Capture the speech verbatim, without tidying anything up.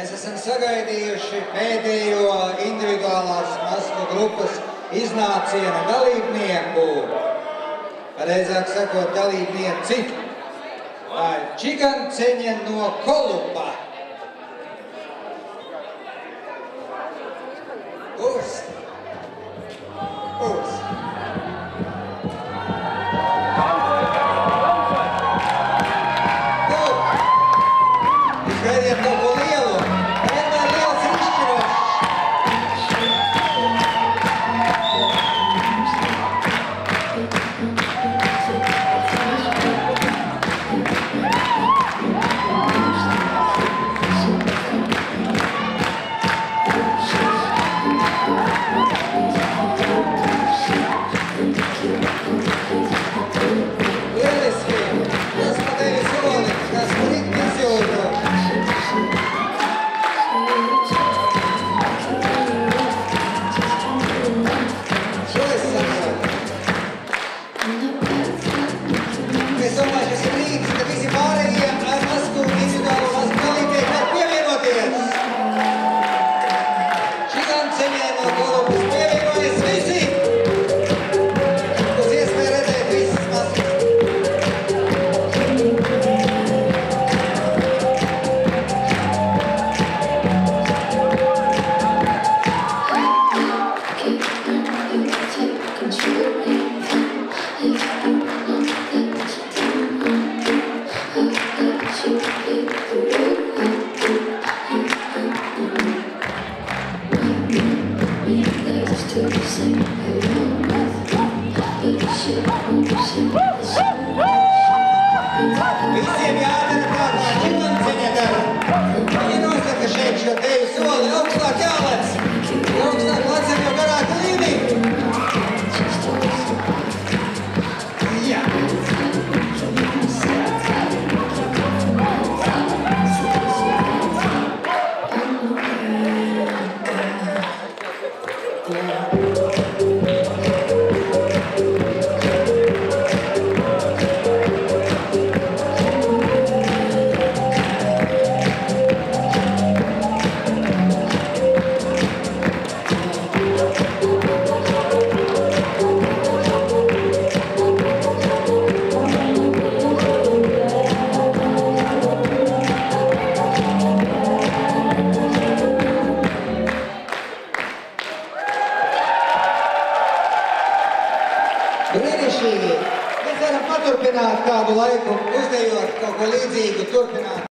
Mēs esam sagaidījuši pēdējo individuālās masku grupas iznācienu dalībnieku, pareizāk sakot, dalībnieci, Čygaņceņa no Kolupa. Uz! Uz! Izgaidiet kaut ko lielu! Vienmēr liels izšķirošs! Lieliski! Es pa tevi solis, kas rīt izjūtu! Visiem jādara tādā Čygaņceņa dara. Viņi nosaka šeit šo teju soli, augstāk jālec. Augstāk lecam, jo garāk līdī. Jā. Mēs varam paturpināt kādu laiku, uzdejot kaut ko līdzīgu, turpināt.